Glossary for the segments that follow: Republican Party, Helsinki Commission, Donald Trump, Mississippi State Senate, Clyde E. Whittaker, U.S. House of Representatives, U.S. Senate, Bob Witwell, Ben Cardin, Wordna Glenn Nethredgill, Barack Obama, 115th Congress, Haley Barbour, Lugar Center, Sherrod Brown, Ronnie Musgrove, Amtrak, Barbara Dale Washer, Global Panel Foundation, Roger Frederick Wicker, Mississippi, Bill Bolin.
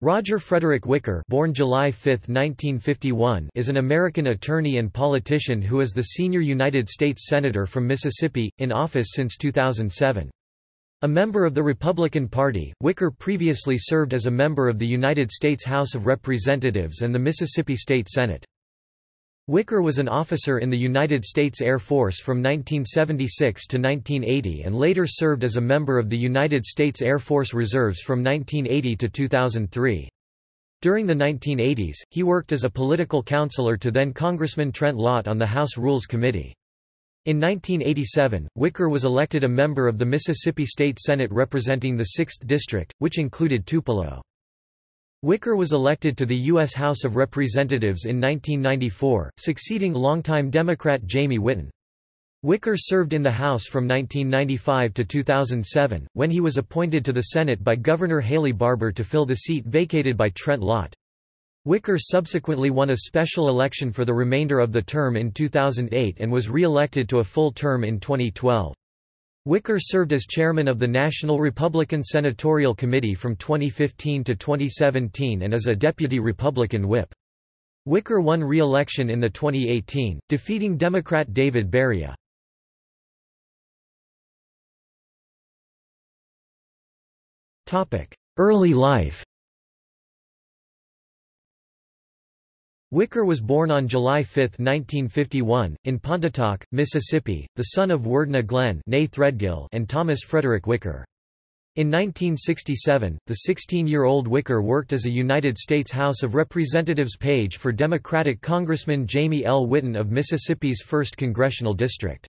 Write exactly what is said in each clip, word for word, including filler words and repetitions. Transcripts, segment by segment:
Roger Frederick Wicker, born July fifth, nineteen fifty-one, is an American attorney and politician who is the senior United States Senator from Mississippi, in office since two thousand seven. A member of the Republican Party, Wicker previously served as a member of the United States House of Representatives and the Mississippi State Senate. Wicker was an officer in the United States Air Force from nineteen seventy-six to nineteen eighty and later served as a member of the United States Air Force Reserves from nineteen eighty to two thousand three. During the nineteen eighties, he worked as a political counselor to then-Congressman Trent Lott on the House Rules Committee. In nineteen eighty-seven, Wicker was elected a member of the Mississippi State Senate representing the sixth District, which included Tupelo. Wicker was elected to the U S House of Representatives in nineteen ninety-four, succeeding longtime Democrat Jamie Whitten. Wicker served in the House from nineteen ninety-five to two thousand seven, when he was appointed to the Senate by Governor Haley Barbour to fill the seat vacated by Trent Lott. Wicker subsequently won a special election for the remainder of the term in two thousand eight and was re-elected to a full term in twenty twelve. Wicker served as chairman of the National Republican Senatorial Committee from twenty fifteen to twenty seventeen and as a deputy Republican whip. Wicker won re-election in the twenty eighteen, defeating Democrat David Beria. Early life. Wicker was born on July fifth, nineteen fifty-one, in Pontotoc, Mississippi, the son of Wordna Glenn Nethredgill and Thomas Frederick Wicker. In nineteen sixty-seven, the sixteen-year-old Wicker worked as a United States House of Representatives page for Democratic Congressman Jamie L. Whitten of Mississippi's first Congressional District.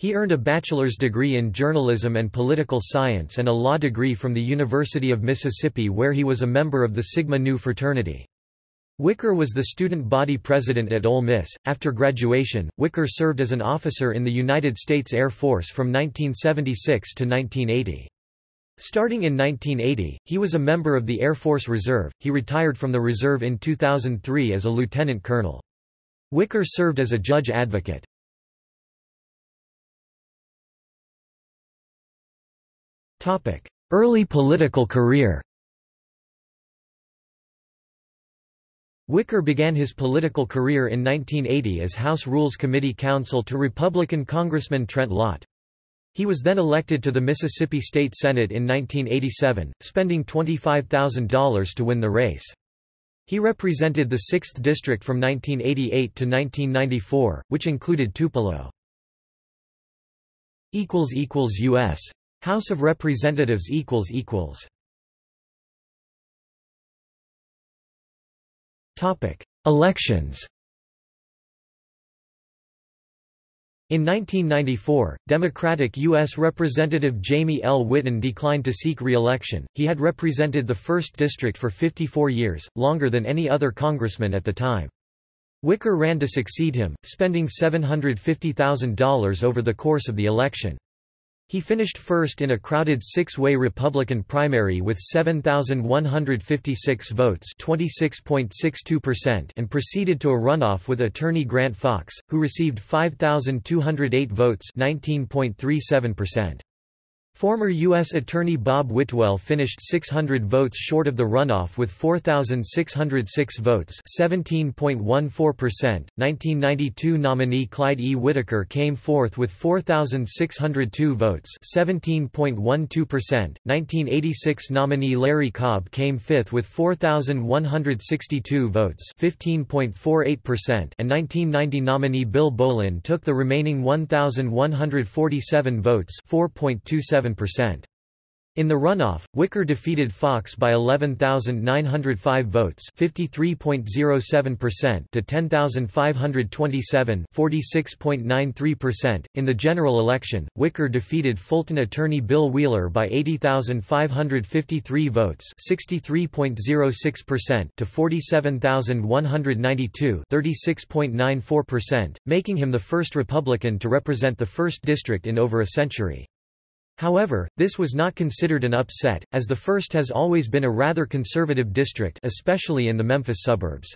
He earned a bachelor's degree in journalism and political science and a law degree from the University of Mississippi, where he was a member of the Sigma Nu fraternity. Wicker was the student body president at Ole Miss. After graduation, Wicker served as an officer in the United States Air Force from nineteen seventy-six to nineteen eighty. Starting in nineteen eighty, he was a member of the Air Force Reserve. He retired from the reserve in two thousand three as a lieutenant colonel. Wicker served as a judge advocate. Topic: Early political career. Wicker began his political career in nineteen eighty as House Rules Committee counsel to Republican Congressman Trent Lott. He was then elected to the Mississippi State Senate in nineteen eighty-seven, spending twenty-five thousand dollars to win the race. He represented the sixth District from nineteen eighty-eight to nineteen ninety-four, which included Tupelo. U S House of Representatives. Elections. In nineteen ninety-four, Democratic U S Representative Jamie L. Whitten declined to seek re-election. He had represented the first District for fifty-four years, longer than any other congressman at the time. Wicker ran to succeed him, spending seven hundred fifty thousand dollars over the course of the election. He finished first in a crowded six-way Republican primary with seven thousand one hundred fifty-six votes and proceeded to a runoff with attorney Grant Fox, who received five thousand two hundred eight votes. Former U S Attorney Bob Witwell finished six hundred votes short of the runoff with four thousand six hundred six votes, seventeen point one four percent. nineteen ninety-two nominee Clyde E. Whittaker came fourth with four thousand six hundred two votes, seventeen point one two percent. nineteen eighty-six nominee Larry Cobb came fifth with four thousand one hundred sixty-two votes, fifteen point four eight percent, and nineteen ninety nominee Bill Bolin took the remaining one thousand one hundred forty-seven votes, four point two seven percent. In the runoff, Wicker defeated Fox by eleven thousand nine hundred five votes, fifty-three point zero seven percent, to ten thousand five hundred twenty-seven, forty-six point nine three percent. In the general election, Wicker defeated Fulton attorney Bill Wheeler by eighty thousand five hundred fifty-three votes, sixty-three point zero six percent, to forty-seven thousand one hundred ninety-two, thirty-six point nine four percent, making him the first Republican to represent the first district in over a century. However, this was not considered an upset, as the first has always been a rather conservative district, especially in the Memphis suburbs.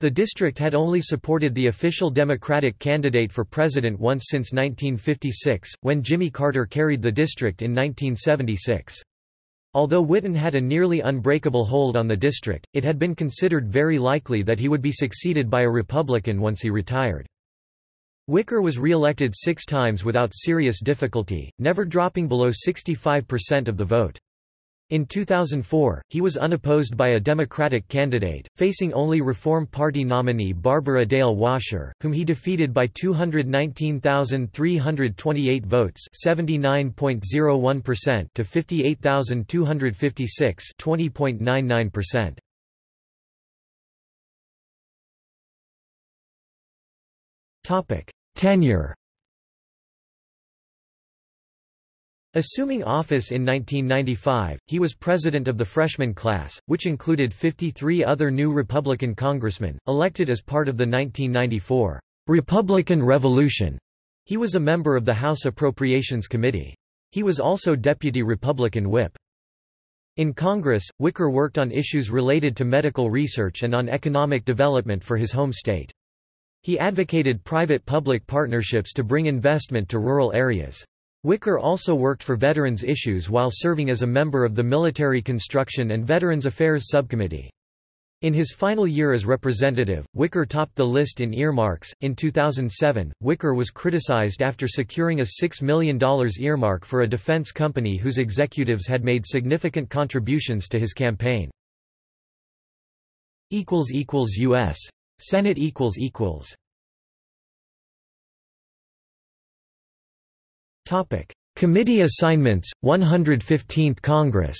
The district had only supported the official Democratic candidate for president once since nineteen fifty-six, when Jimmy Carter carried the district in nineteen seventy-six. Although Whitten had a nearly unbreakable hold on the district, it had been considered very likely that he would be succeeded by a Republican once he retired. Wicker was re-elected six times without serious difficulty, never dropping below sixty-five percent of the vote. In two thousand four, he was unopposed by a Democratic candidate, facing only Reform Party nominee Barbara Dale Washer, whom he defeated by two hundred nineteen thousand three hundred twenty-eight votes (seventy-nine point zero one percent) to fifty-eight thousand two hundred fifty-six (twenty point nine nine percent). Topic: Tenure. Assuming office in nineteen ninety-five, he was president of the freshman class, which included fifty-three other new Republican congressmen, elected as part of the nineteen ninety-four Republican Revolution. He was a member of the House Appropriations Committee. He was also deputy Republican whip. In Congress, Wicker worked on issues related to medical research and on economic development for his home state. He advocated private-public partnerships to bring investment to rural areas. Wicker also worked for veterans issues while serving as a member of the Military Construction and Veterans Affairs Subcommittee. In his final year as representative, Wicker topped the list in earmarks. In two thousand seven, Wicker was criticized after securing a six million dollars earmark for a defense company whose executives had made significant contributions to his campaign. U S Senate. Topic: Committee assignments. one hundred fifteenth Congress.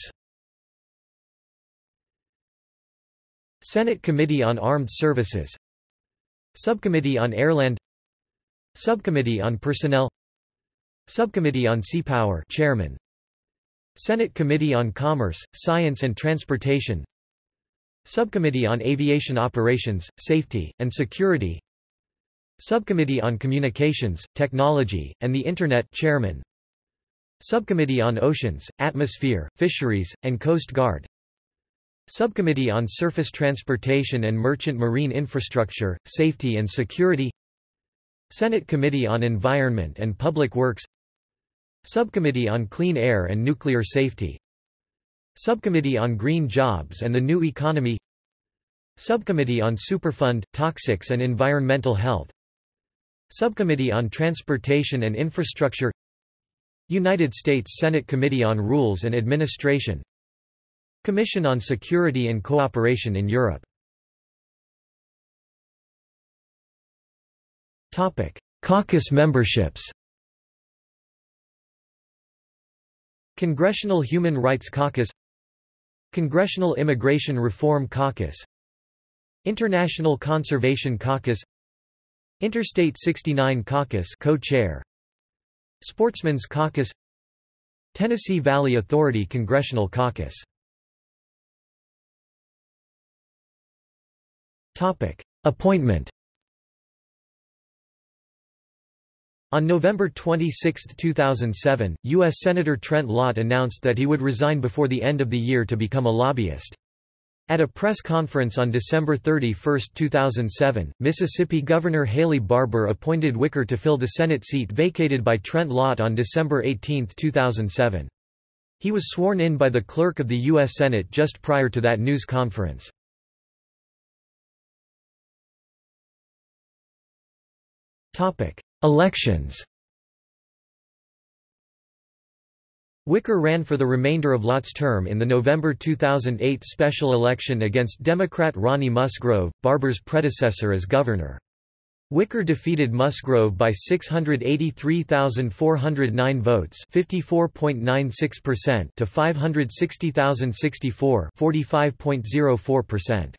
Senate Committee on Armed Services, Subcommittee on Airland, Subcommittee on Personnel, Subcommittee on Sea Power, Chairman, Senate Committee on Commerce, Science and Transportation, Subcommittee on Aviation Operations, Safety, and Security, Subcommittee on Communications, Technology, and the Internet, Chairman, Subcommittee on Oceans, Atmosphere, Fisheries, and Coast Guard, Subcommittee on Surface Transportation and Merchant Marine Infrastructure, Safety and Security, Senate Committee on Environment and Public Works, Subcommittee on Clean Air and Nuclear Safety, Subcommittee on Green Jobs and the New Economy, Subcommittee on Superfund, Toxics and Environmental Health, Subcommittee on Transportation and Infrastructure, United States Senate Committee on Rules and Administration, Commission on Security and Cooperation in Europe. Topic: Caucus memberships. Congressional Human Rights Caucus, Congressional Immigration Reform Caucus, International Conservation Caucus, Interstate sixty-nine Caucus co-chair, Sportsman's Caucus, Tennessee Valley Authority Congressional Caucus. Topic: Appointment. On November twenty-sixth two thousand seven, U S Senator Trent Lott announced that he would resign before the end of the year to become a lobbyist. At a press conference on December thirty-first two thousand seven, Mississippi Governor Haley Barbour appointed Wicker to fill the Senate seat vacated by Trent Lott on December eighteenth two thousand seven. He was sworn in by the clerk of the U S Senate just prior to that news conference. Topic: Elections. Wicker ran for the remainder of Lott's term in the November two thousand eight special election against Democrat Ronnie Musgrove, Barbour's predecessor as governor. Wicker defeated Musgrove by six hundred eighty-three thousand four hundred nine votes, fifty-four point nine six percent, to five hundred sixty thousand sixty-four, forty-five point zero four percent.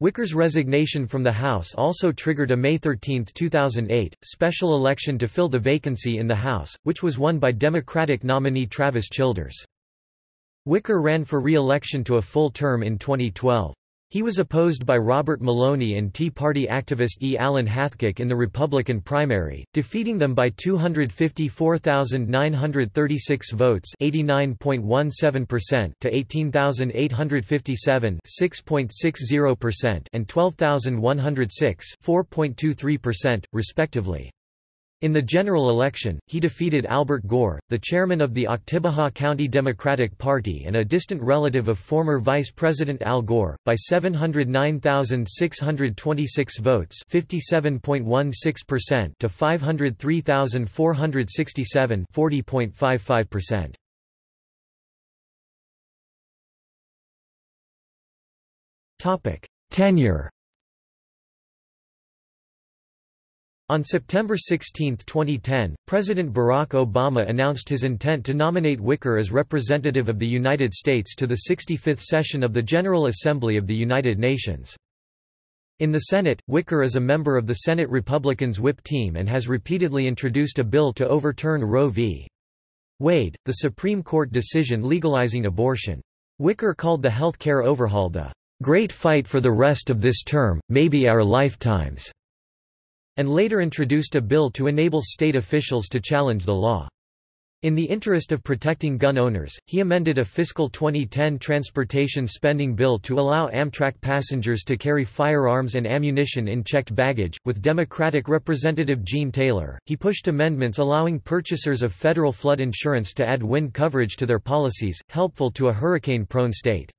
Wicker's resignation from the House also triggered a May thirteenth two thousand eight, special election to fill the vacancy in the House, which was won by Democratic nominee Travis Childers. Wicker ran for re-election to a full term in twenty twelve. He was opposed by Robert Maloney and Tea Party activist E Allen Hathcock in the Republican primary, defeating them by two hundred fifty-four thousand nine hundred thirty-six votes, eighty-nine point one seven percent, to eighteen thousand eight hundred fifty-seven, six point six zero percent, and twelve thousand one hundred six, four point two three percent, respectively. In the general election, he defeated Albert Gore, the chairman of the Oktibaha County Democratic Party and a distant relative of former Vice President Al Gore, by seven hundred nine thousand six hundred twenty-six votes (fifty-seven point one six percent) to five hundred three thousand four hundred sixty-seven (forty point five five percent). Topic: Tenure. On September sixteenth twenty ten, President Barack Obama announced his intent to nominate Wicker as representative of the United States to the sixty-fifth session of the General Assembly of the United Nations. In the Senate, Wicker is a member of the Senate Republicans' whip team and has repeatedly introduced a bill to overturn Roe v. Wade, the Supreme Court decision legalizing abortion. Wicker called the health care overhaul the "great fight for the rest of this term, maybe our lifetimes," and later introduced a bill to enable state officials to challenge the law. In the interest of protecting gun owners, he amended a fiscal twenty ten transportation spending bill to allow Amtrak passengers to carry firearms and ammunition in checked baggage. With Democratic Representative Gene Taylor, he pushed amendments allowing purchasers of federal flood insurance to add wind coverage to their policies, helpful to a hurricane-prone state.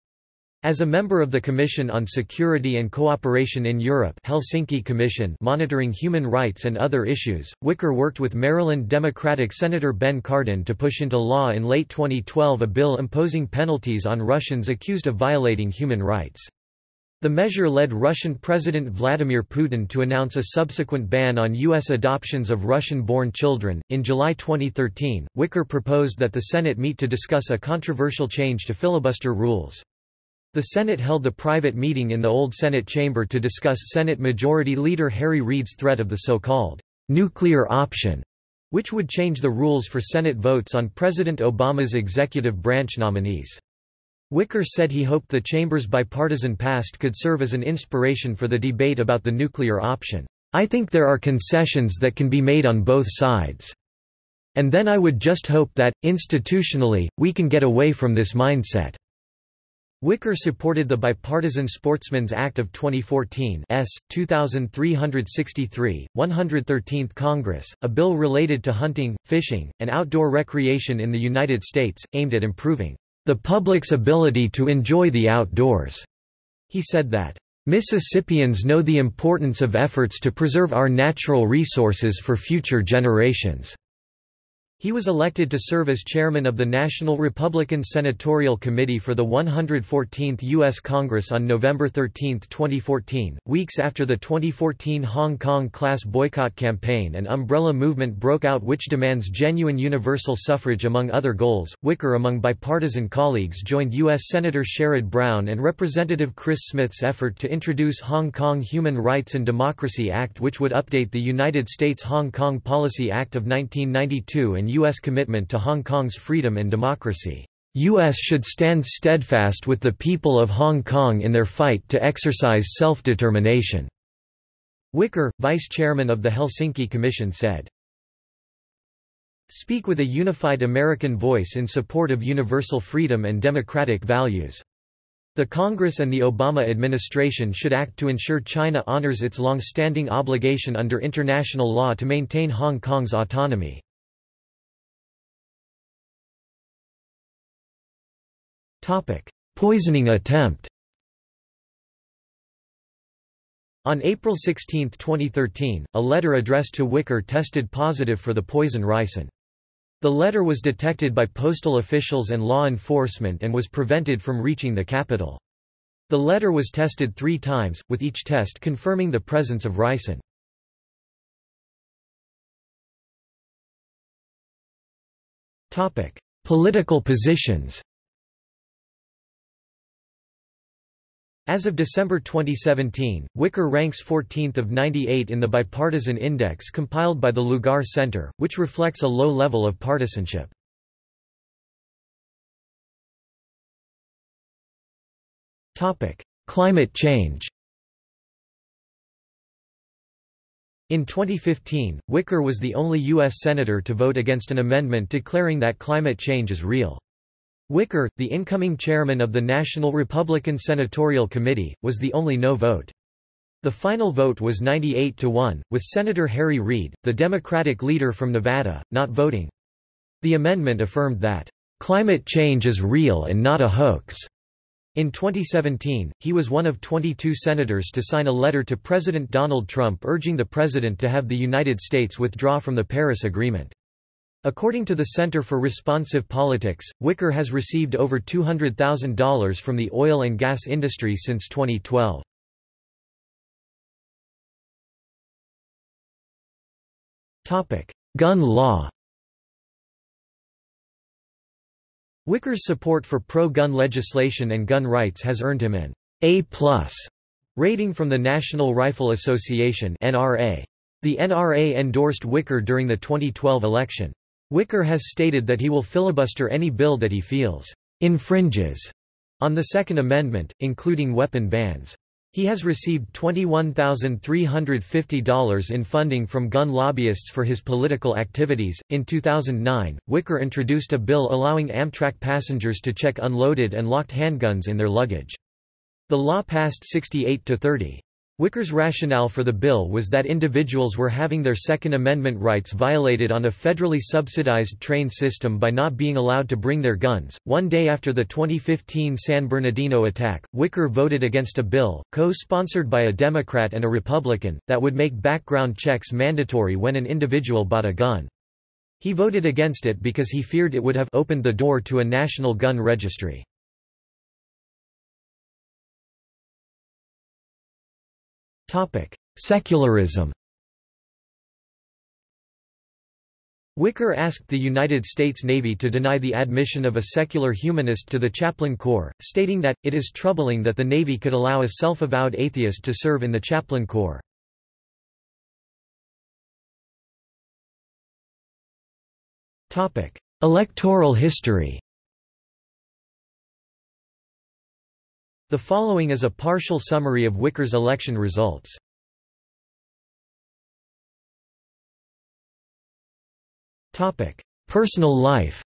As a member of the Commission on Security and Cooperation in Europe, Helsinki Commission monitoring human rights and other issues, Wicker worked with Maryland Democratic Senator Ben Cardin to push into law in late twenty twelve a bill imposing penalties on Russians accused of violating human rights. The measure led Russian President Vladimir Putin to announce a subsequent ban on U S adoptions of Russian-born children. In July twenty thirteen, Wicker proposed that the Senate meet to discuss a controversial change to filibuster rules. The Senate held a private meeting in the old Senate chamber to discuss Senate Majority Leader Harry Reid's threat of the so-called nuclear option, which would change the rules for Senate votes on President Obama's executive branch nominees. Wicker said he hoped the chamber's bipartisan past could serve as an inspiration for the debate about the nuclear option. "I think there are concessions that can be made on both sides. And then I would just hope that, institutionally, we can get away from this mindset." Wicker supported the Bipartisan Sportsmen's Act of twenty fourteen S twenty-three sixty-three, one hundred thirteenth Congress, a bill related to hunting, fishing, and outdoor recreation in the United States, aimed at improving the public's ability to enjoy the outdoors. He said that, "Mississippians know the importance of efforts to preserve our natural resources for future generations." He was elected to serve as chairman of the National Republican Senatorial Committee for the one hundred fourteenth U S Congress on November thirteenth twenty fourteen, weeks after the twenty fourteen Hong Kong-class boycott campaign and umbrella movement broke out which demands genuine universal suffrage among other goals. Wicker, among bipartisan colleagues, joined U S Senator Sherrod Brown and Representative Chris Smith's effort to introduce Hong Kong Human Rights and Democracy Act, which would update the United States Hong Kong Policy Act of nineteen ninety-two and U S commitment to Hong Kong's freedom and democracy. "U S should stand steadfast with the people of Hong Kong in their fight to exercise self-determination," Wicker, vice chairman of the Helsinki Commission, said. "Speak with a unified American voice in support of universal freedom and democratic values. The Congress and the Obama administration should act to ensure China honors its long-standing obligation under international law to maintain Hong Kong's autonomy." Poisoning attempt. On April sixteenth twenty thirteen, a letter addressed to Wicker tested positive for the poison ricin. The letter was detected by postal officials and law enforcement and was prevented from reaching the capital. The letter was tested three times, with each test confirming the presence of ricin. Political positions. As of December twenty seventeen, Wicker ranks fourteenth of ninety-eight in the bipartisan index compiled by the Lugar Center, which reflects a low level of partisanship. Topic: Climate change. In twenty fifteen, Wicker was the only U S senator to vote against an amendment declaring that climate change is real. Wicker, the incoming chairman of the National Republican Senatorial Committee, was the only no vote. The final vote was ninety-eight to one, with Senator Harry Reid, the Democratic leader from Nevada, not voting. The amendment affirmed that, "...climate change is real and not a hoax." In twenty seventeen, he was one of twenty-two senators to sign a letter to President Donald Trump urging the president to have the United States withdraw from the Paris Agreement. According to the Center for Responsive Politics, Wicker has received over two hundred thousand dollars from the oil and gas industry since twenty twelve. Gun law. Wicker's support for pro-gun legislation and gun rights has earned him an A plus rating from the National Rifle Association (N R A). The N R A endorsed Wicker during the twenty twelve election. Wicker has stated that he will filibuster any bill that he feels infringes on the Second Amendment, including weapon bans. He has received twenty-one thousand three hundred fifty dollars in funding from gun lobbyists for his political activities. In two thousand nine, Wicker introduced a bill allowing Amtrak passengers to check unloaded and locked handguns in their luggage. The law passed sixty-eight to thirty. Wicker's rationale for the bill was that individuals were having their Second Amendment rights violated on a federally subsidized train system by not being allowed to bring their guns. One day after the twenty fifteen San Bernardino attack, Wicker voted against a bill, co-sponsored by a Democrat and a Republican, that would make background checks mandatory when an individual bought a gun. He voted against it because he feared it would have opened the door to a national gun registry. Secularism. Wicker asked the United States Navy to deny the admission of a secular humanist to the chaplain corps, stating that, it is troubling that the Navy could allow a self-avowed atheist to serve in the chaplain corps. Electoral history. The following is a partial summary of Wicker's election results. Personal life.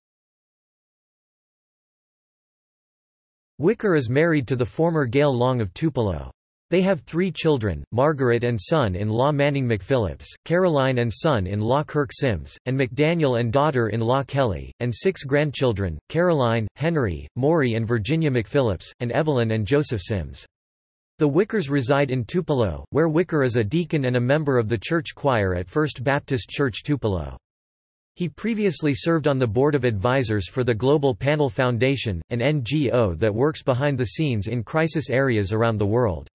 Wicker is married to the former Gail Long of Tupelo. They have three children, Margaret and son-in-law Manning McPhillips, Caroline and son-in-law Kirk Sims, and McDaniel and daughter-in-law Kelly, and six grandchildren, Caroline, Henry, Maury and Virginia McPhillips, and Evelyn and Joseph Sims. The Wickers reside in Tupelo, where Wicker is a deacon and a member of the church choir at First Baptist Church Tupelo. He previously served on the board of advisors for the Global Panel Foundation, an N G O that works behind the scenes in crisis areas around the world.